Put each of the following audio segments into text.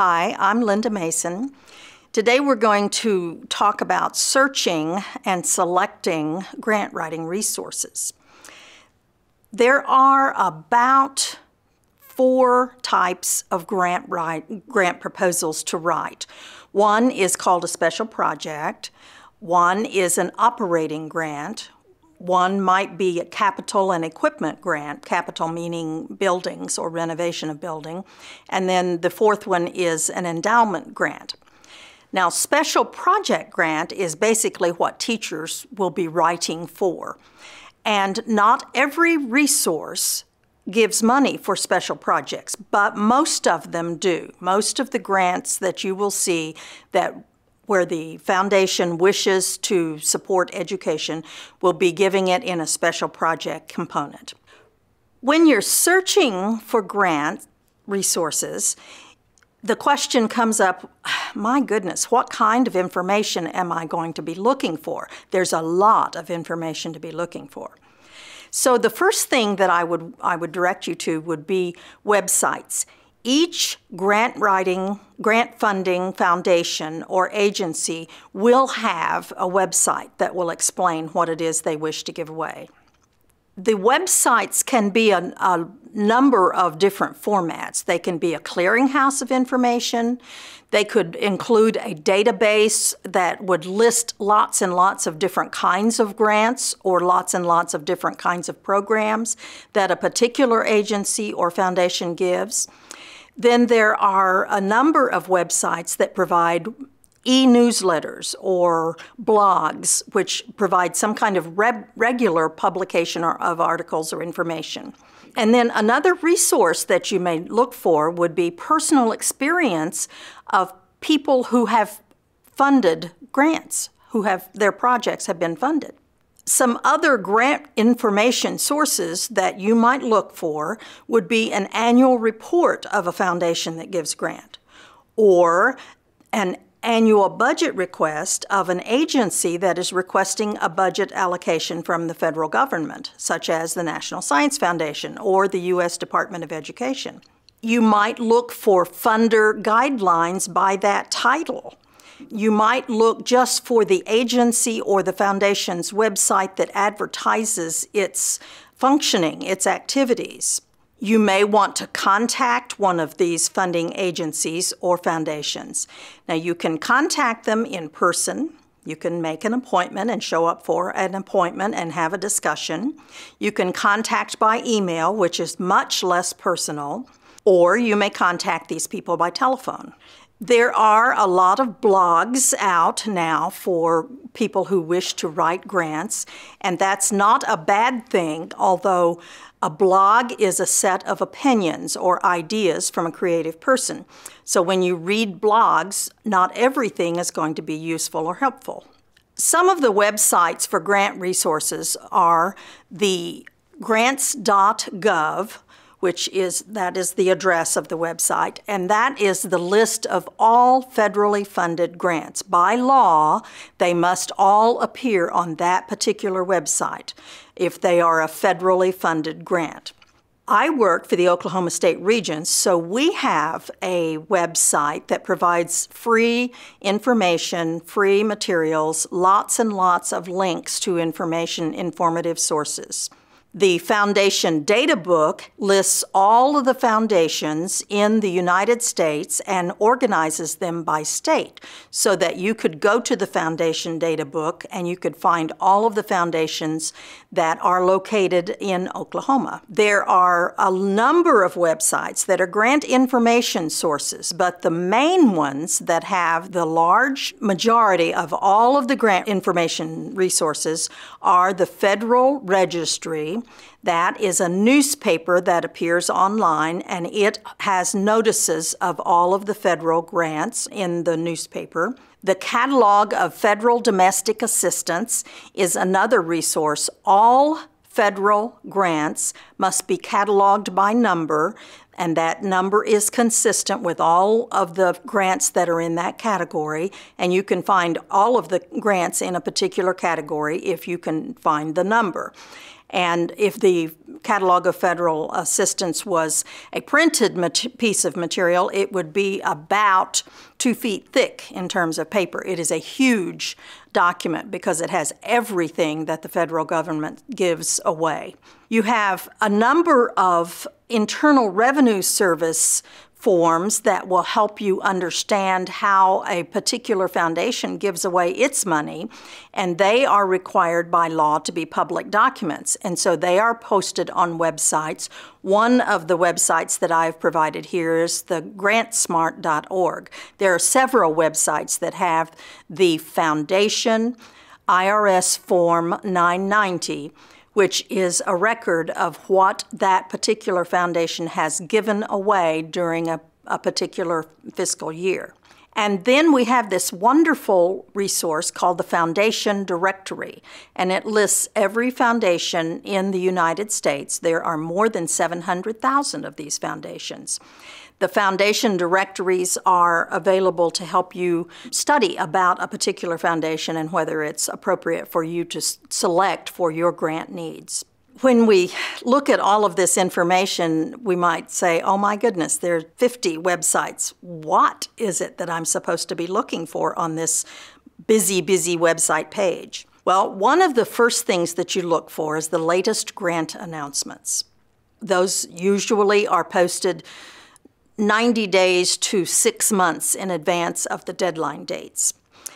Hi, I'm Linda Mason. Today we're going to talk about searching and selecting grant writing resources. There are about 4 types of grant proposals to write. One is called a special project. One is an operating grant. One might be a capital and equipment grant, capital meaning buildings or renovation of building. And then the 4th one is an endowment grant. Now, special project grant is basically what teachers will be writing for. And not every resource gives money for special projects, but most of them do. Most of the grants that you will see that where the foundation wishes to support education will be giving it in a special project component. When you're searching for grant resources, the question comes up, my goodness, what kind of information am I going to be looking for? There's a lot of information to be looking for. So the first thing that I would direct you to would be websites. Each grant funding foundation or agency will have a website that will explain what it is they wish to give away. The websites can be a number of different formats. They can be a clearinghouse of information. They could include a database that would list lots and lots of different kinds of grants or lots and lots of different kinds of programs that a particular agency or foundation gives. Then there are a number of websites that provide e-newsletters or blogs, which provide some kind of regular publication of articles or information. And then another resource that you may look for would be personal experience of people who have funded grants, who have their projects have been funded. Some other grant information sources that you might look for would be an annual report of a foundation that gives grant, or an annual budget request of an agency that is requesting a budget allocation from the federal government, such as the National Science Foundation or the U.S. Department of Education. You might look for funder guidelines by that title. You might look just for the agency or the foundation's website that advertises its functioning, its activities. You may want to contact one of these funding agencies or foundations. Now, you can contact them in person. You can make an appointment and show up for an appointment and have a discussion. You can contact by email, which is much less personal, or you may contact these people by telephone. There are a lot of blogs out now for people who wish to write grants, and that's not a bad thing, although a blog is a set of opinions or ideas from a creative person. So when you read blogs, not everything is going to be useful or helpful. Some of the websites for grant resources are the grants.gov, which is, that is the address of the website, and that is the list of all federally funded grants. By law, they must all appear on that particular website if they are a federally funded grant. I work for the Oklahoma State Regents, so we have a website that provides free information, free materials, lots and lots of links to information, informative sources. The Foundation Data Book lists all of the foundations in the United States and organizes them by state so that you could go to the Foundation Data Book and you could find all of the foundations that are located in Oklahoma. There are a number of websites that are grant information sources, but the main ones that have the large majority of all of the grant information resources are the Federal Registry. That is a newspaper that appears online, and it has notices of all of the federal grants in the newspaper. The Catalog of Federal Domestic Assistance is another resource. All federal grants must be cataloged by number, and that number is consistent with all of the grants that are in that category, and you can find all of the grants in a particular category if you can find the number. And if the Catalog of Federal Assistance was a printed piece of material, it would be about 2 feet thick in terms of paper. It is a huge document because it has everything that the federal government gives away. You have a number of Internal Revenue Service forms that will help you understand how a particular foundation gives away its money, and they are required by law to be public documents, and so they are posted on websites. One of the websites that I've provided here is the grantsmart.org. There are several websites that have the Foundation IRS Form 990, which is a record of what that particular foundation has given away during a particular fiscal year. And then we have this wonderful resource called the Foundation Directory, and it lists every foundation in the United States. There are more than 700,000 of these foundations. The foundation directories are available to help you study about a particular foundation and whether it's appropriate for you to select for your grant needs. When we look at all of this information, we might say, oh my goodness, there are 50 websites. What is it that I'm supposed to be looking for on this busy, busy website page? Well, one of the first things that you look for is the latest grant announcements. Those usually are posted 90 days to 6 months in advance of the deadline dates.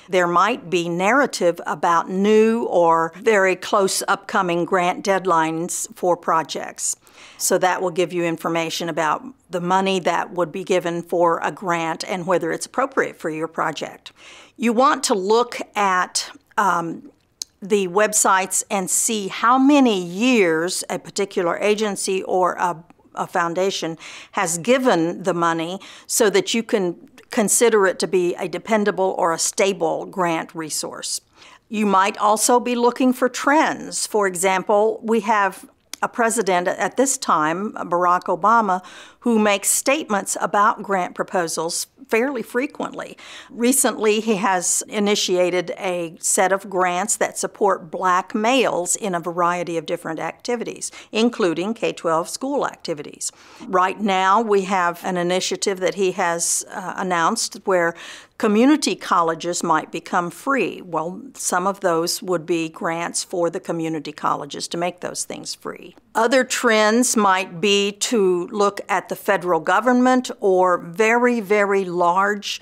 There might be narrative about new or very close upcoming grant deadlines for projects. So that will give you information about the money that would be given for a grant and whether it's appropriate for your project. You want to look at the websites and see how many years a particular agency or a foundation has given the money so that you can consider it to be a dependable or a stable grant resource. You might also be looking for trends. For example, we have a president at this time, Barack Obama, who makes statements about grant proposals fairly frequently. Recently, he has initiated a set of grants that support Black males in a variety of different activities, including K-12 school activities. Right now, we have an initiative that he has announced where community colleges might become free. Well, some of those would be grants for the community colleges to make those things free. Other trends might be to look at the federal government or very, very large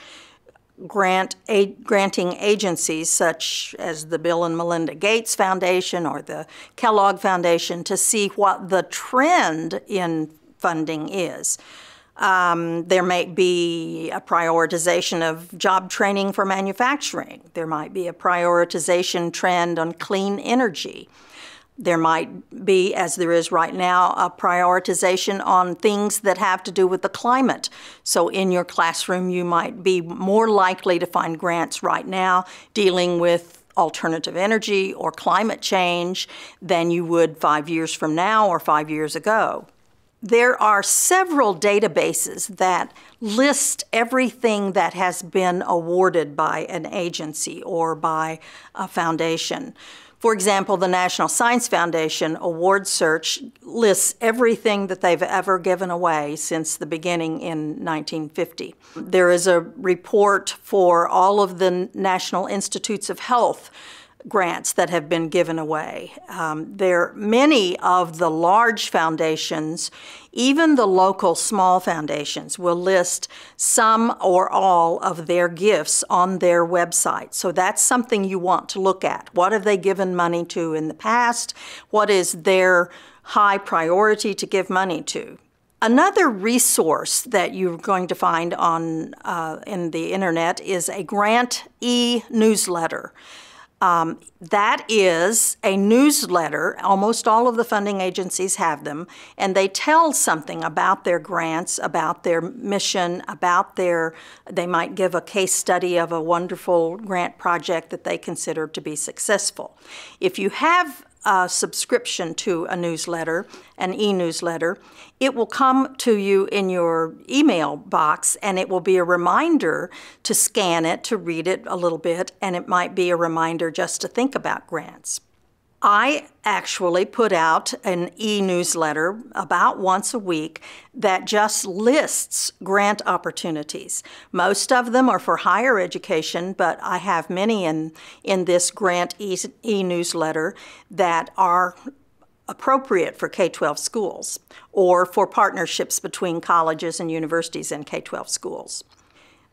granting agencies such as the Bill and Melinda Gates Foundation or the Kellogg Foundation to see what the trend in funding is. There may be a prioritization of job training for manufacturing. There might be a prioritization trend on clean energy. There might be, as there is right now, a prioritization on things that have to do with the climate. So in your classroom, you might be more likely to find grants right now dealing with alternative energy or climate change than you would 5 years from now or 5 years ago. There are several databases that list everything that has been awarded by an agency or by a foundation. For example, the National Science Foundation Award Search lists everything that they've ever given away since the beginning in 1950. There is a report for all of the National Institutes of Health grants that have been given away. Many of the large foundations, even the local small foundations, will list some or all of their gifts on their website. So that's something you want to look at. What have they given money to in the past? What is their high priority to give money to? Another resource that you're going to find on in the internet is a grant e-newsletter. That is a newsletter. Almost all of the funding agencies have them, and they tell something about their grants, about their mission, about their, they might give a case study of a wonderful grant project that they consider to be successful. If you have a subscription to a newsletter, an e-newsletter, it will come to you in your email box, and it will be a reminder to scan it, to read it a little bit, and it might be a reminder just to think about grants. I actually put out an e-newsletter about once a week that just lists grant opportunities. Most of them are for higher education, but I have many in this grant e-newsletter that are appropriate for K-12 schools or for partnerships between colleges and universities and K-12 schools.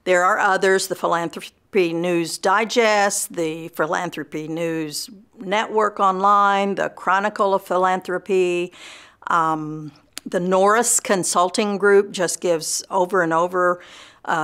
There are others, the Philanthropy News Digest, the Philanthropy News Network Online, the Chronicle of Philanthropy, the Norris Consulting Group just gives over and over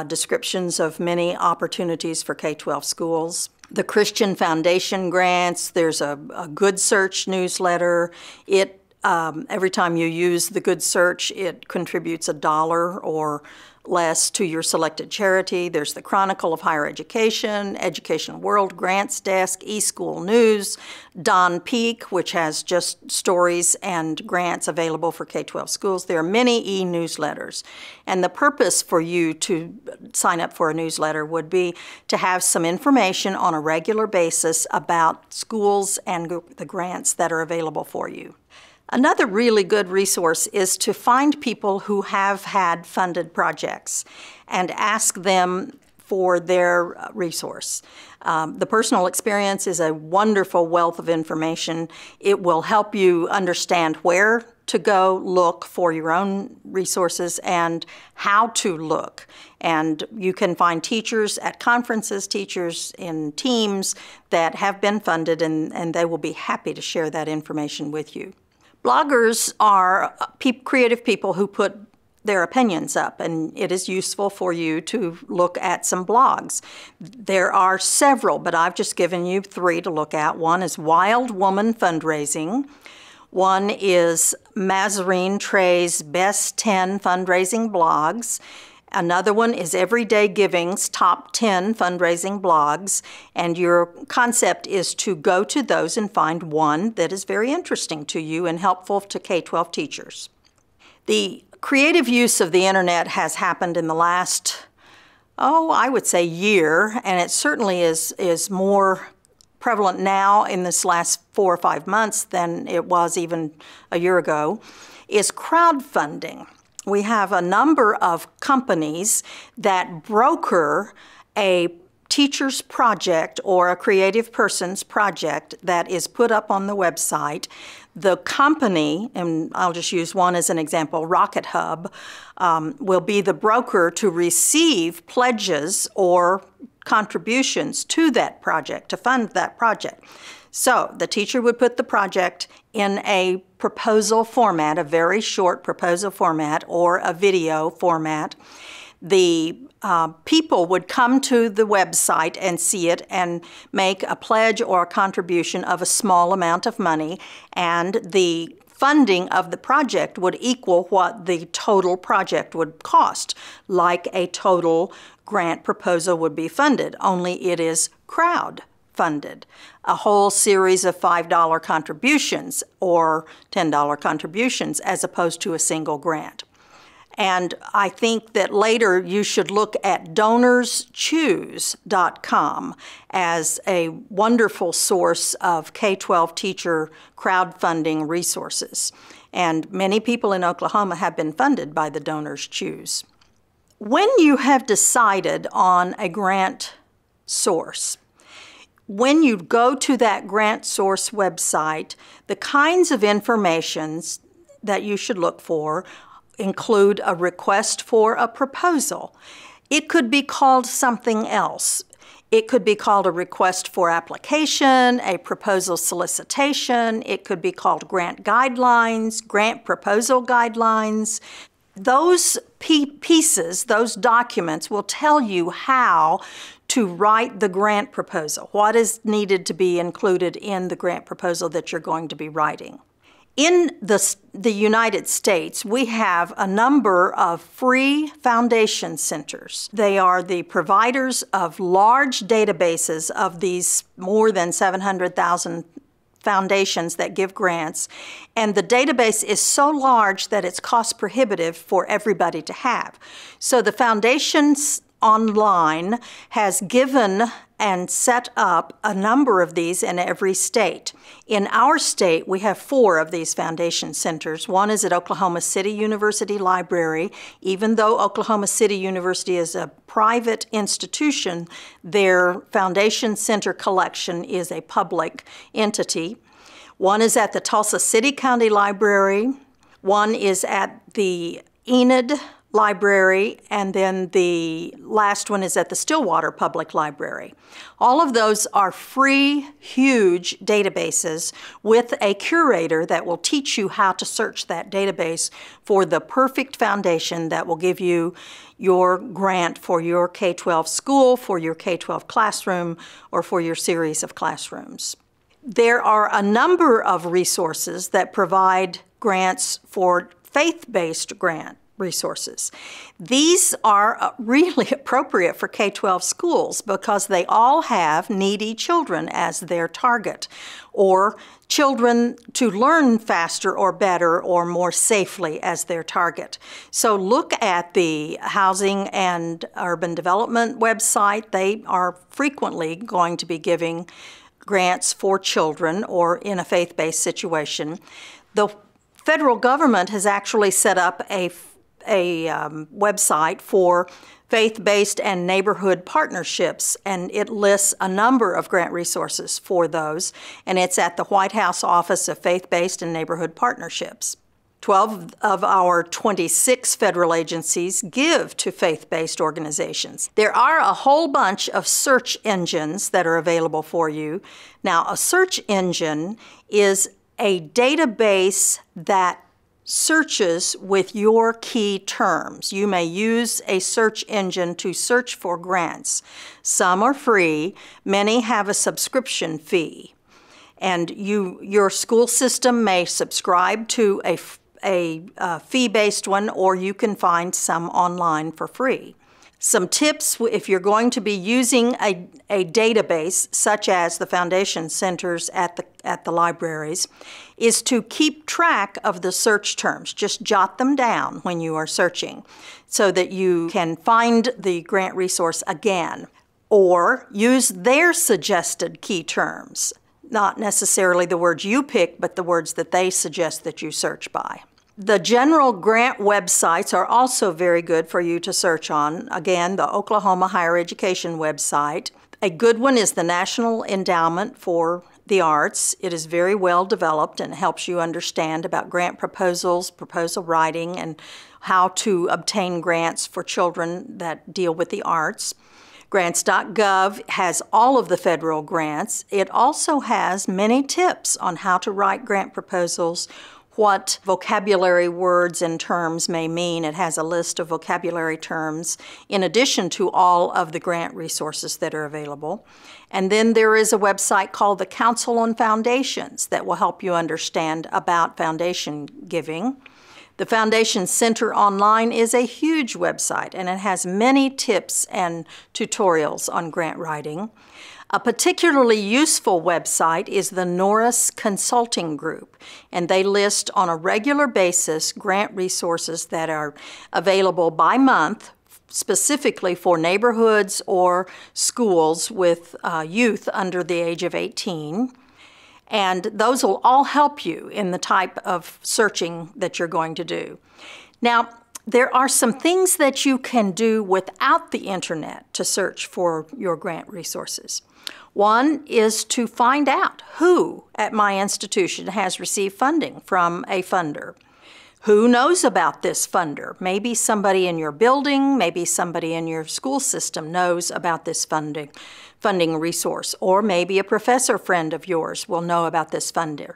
descriptions of many opportunities for K-12 schools. The Christian Foundation grants, there's a Good Search newsletter. It every time you use the Good Search, it contributes $1 or less to your selected charity. There's the Chronicle of Higher Education, Education World, Grants Desk, eSchool News, Don Peak, which has just stories and grants available for K-12 schools. There are many e-newsletters. And the purpose for you to sign up for a newsletter would be to have some information on a regular basis about schools and the grants that are available for you. Another really good resource is to find people who have had funded projects and ask them for their resource. The personal experience is a wonderful wealth of information. It will help you understand where to go look for your own resources and how to look. And you can find teachers at conferences, teachers in teams that have been funded, and they will be happy to share that information with you. Bloggers are creative people who put their opinions up, and it is useful for you to look at some blogs. There are several, but I've just given you three to look at. One is Wild Woman Fundraising. One is Mazarine Trey's Best 10 Fundraising Blogs. Another one is Everyday Giving's Top 10 Fundraising Blogs, and your concept is to go to those and find one that is very interesting to you and helpful to K-12 teachers. The creative use of the internet has happened in the last, I would say year, and it certainly is more prevalent now in this last 4 or 5 months than it was even a year ago, is crowdfunding. We have a number of companies that broker a teacher's project or a creative person's project that is put up on the website. The company, and I'll just use one as an example, Rocket Hub, will be the broker to receive pledges or contributions to that project, to fund that project. So the teacher would put the project in a proposal format, a very short proposal format or a video format. The people would come to the website and see it and make a pledge or a contribution of a small amount of money, and the funding of the project would equal what the total project would cost, like a total grant proposal would be funded, only it is crowdfunded. A whole series of $5 contributions or $10 contributions as opposed to a single grant. And I think that later you should look at donorschoose.com as a wonderful source of K-12 teacher crowdfunding resources. And many people in Oklahoma have been funded by the Donors Choose. When you have decided on a grant source, when you go to that grant source website, the kinds of information that you should look for include a request for a proposal. It could be called something else. It could be called a request for application, a proposal solicitation. It could be called grant guidelines, grant proposal guidelines. Those pieces, those documents will tell you how to write the grant proposal, what is needed to be included in the grant proposal that you're going to be writing. In the United States, we have a number of free foundation centers. They are the providers of large databases of these more than 700,000 foundations that give grants, and the database is so large that it's cost prohibitive for everybody to have. So the Foundation Online has given and set up a number of these in every state. In our state, we have 4 of these foundation centers. One is at Oklahoma City University Library. Even though Oklahoma City University is a private institution, their foundation center collection is a public entity. One is at the Tulsa City County Library. One is at the Enid Library, and then the last one is at the Stillwater Public Library. All of those are free, huge databases with a curator that will teach you how to search that database for the perfect foundation that will give you your grant for your K-12 school, for your K-12 classroom, or for your series of classrooms. There are a number of resources that provide grants for faith-based grants. Resources. These are really appropriate for K-12 schools because they all have needy children as their target, or children to learn faster or better or more safely as their target. So look at the Housing and Urban Development website. They are frequently going to be giving grants for children or in a faith-based situation. The federal government has actually set up a website for faith-based and neighborhood partnerships, and it lists a number of grant resources for those, and it's at the White House Office of Faith-Based and Neighborhood Partnerships. 12 of our 26 federal agencies give to faith-based organizations. There are a whole bunch of search engines that are available for you. Now, a search engine is a database that searches with your key terms. You may use a search engine to search for grants. Some are free, many have a subscription fee. And your school system may subscribe to a fee-based one, or you can find some online for free. Some tips if you're going to be using a database, such as the foundation centers at the libraries, is to keep track of the search terms. Just jot them down when you are searching so that you can find the grant resource again, or use their suggested key terms, not necessarily the words you pick, but the words that they suggest that you search by. The general grant websites are also very good for you to search on. Again, the Oklahoma Higher Education website. A good one is the National Endowment for the Arts. It is very well developed and helps you understand about grant proposals, proposal writing, and how to obtain grants for children that deal with the arts. Grants.gov has all of the federal grants. It also has many tips on how to write grant proposals, what vocabulary words and terms may mean. It has a list of vocabulary terms in addition to all of the grant resources that are available. And then there is a website called the Council on Foundations that will help you understand about foundation giving. The Foundation Center Online is a huge website, and it has many tips and tutorials on grant writing. A particularly useful website is the Norris Consulting Group, and they list on a regular basis grant resources that are available by month, specifically for neighborhoods or schools with youth under the age of 18. And those will all help you in the type of searching that you're going to do. Now, there are some things that you can do without the internet to search for your grant resources. One is to find out who at my institution has received funding from a funder. Who knows about this funder? Maybe somebody in your building, maybe somebody in your school system knows about this funding resource, or maybe a professor friend of yours will know about this funder.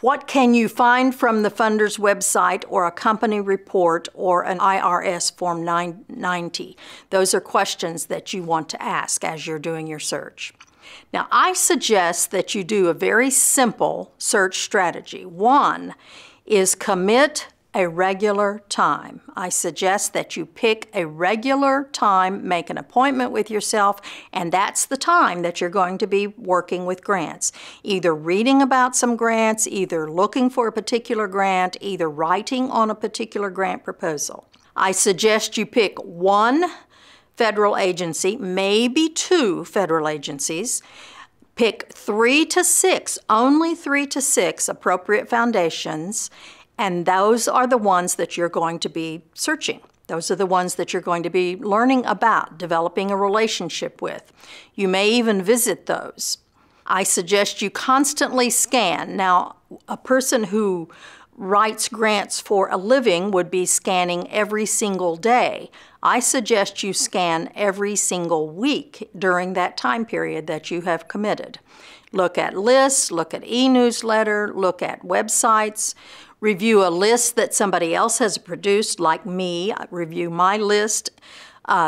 What can you find from the funder's website or a company report or an IRS Form 990? Those are questions that you want to ask as you're doing your search. Now, I suggest that you do a very simple search strategy. One is commit a regular time. I suggest that you pick a regular time, make an appointment with yourself, and that's the time that you're going to be working with grants. Either reading about some grants, either looking for a particular grant, either writing on a particular grant proposal. I suggest you pick one federal agency, maybe two federal agencies, pick 3 to 6, only 3 to 6 appropriate foundations, and those are the ones that you're going to be searching. Those are the ones that you're going to be learning about, developing a relationship with. You may even visit those. I suggest you constantly scan. Now, a person who writes grants for a living would be scanning every single day. I suggest you scan every single week during that time period that you have committed. Look at lists, look at e-newsletter, look at websites. Review a list that somebody else has produced, like me. I review my list.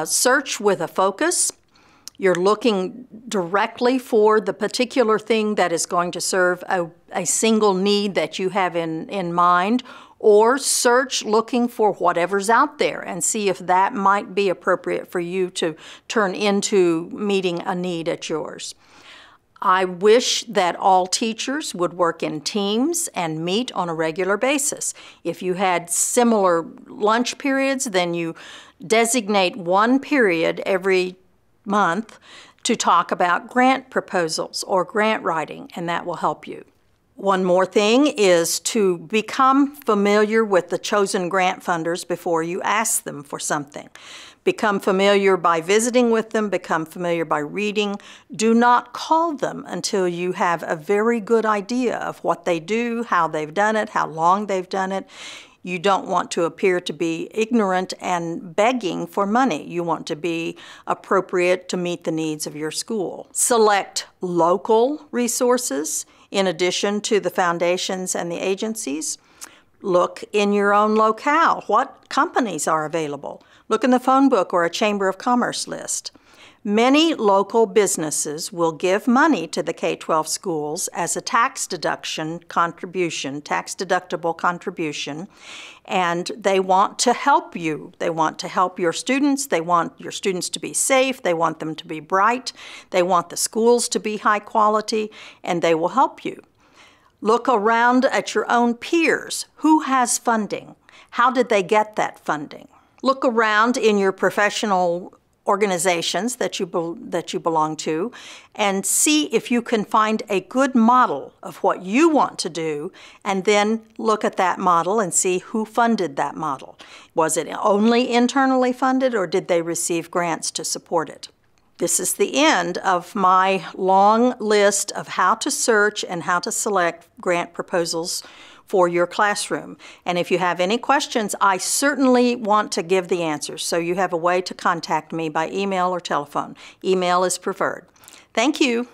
Search with a focus. You're looking directly for the particular thing that is going to serve a single need that you have in mind, or search looking for whatever's out there and see if that might be appropriate for you to turn into meeting a need at yours. I wish that all teachers would work in teams and meet on a regular basis. If you had similar lunch periods, then you designate one period every month to talk about grant proposals or grant writing, and that will help you. One more thing is to become familiar with the chosen grant funders before you ask them for something. Become familiar by visiting with them, become familiar by reading. Do not call them until you have a very good idea of what they do, how they've done it, how long they've done it. You don't want to appear to be ignorant and begging for money. You want to be appropriate to meet the needs of your school. Select local resources in addition to the foundations and the agencies. Look in your own locale. What companies are available? Look in the phone book or a Chamber of Commerce list. Many local businesses will give money to the K-12 schools as a tax deductible contribution, and they want to help you. They want to help your students. They want your students to be safe. They want them to be bright. They want the schools to be high quality, and they will help you. Look around at your own peers. Who has funding? How did they get that funding? Look around in your professional organizations that you belong to and see if you can find a good model of what you want to do, and then look at that model and see who funded that model. Was it only internally funded, or did they receive grants to support it? This is the end of my long list of how to search and how to select grant proposals for your classroom. And if you have any questions, I certainly want to give the answers, so you have a way to contact me by email or telephone. Email is preferred. Thank you.